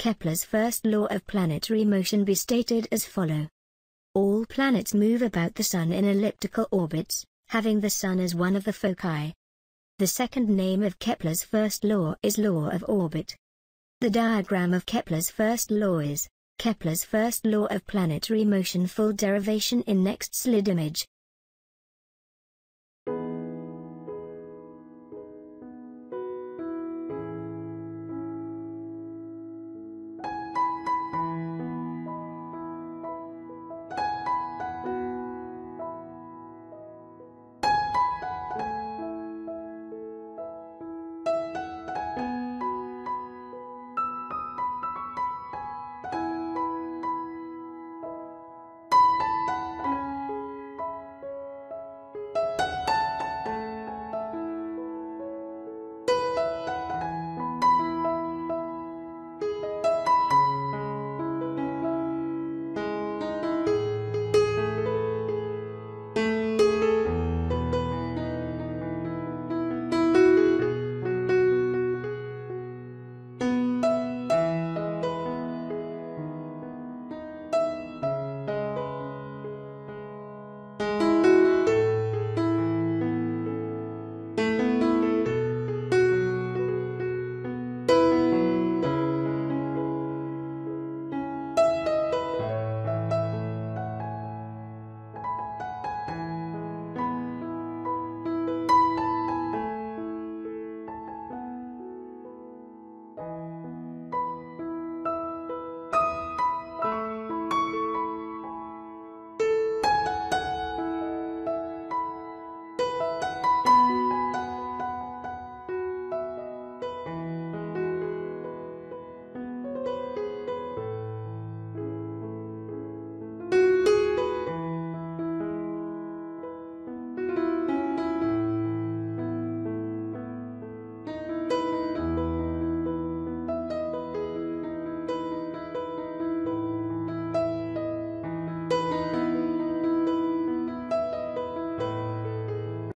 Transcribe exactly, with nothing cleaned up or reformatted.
Kepler's first law of planetary motion be stated as follows. All planets move about the Sun in elliptical orbits, having the Sun as one of the foci. The second name of Kepler's first law is law of orbit. The diagram of Kepler's first law is, Kepler's first law of planetary motion full derivation in next slide image.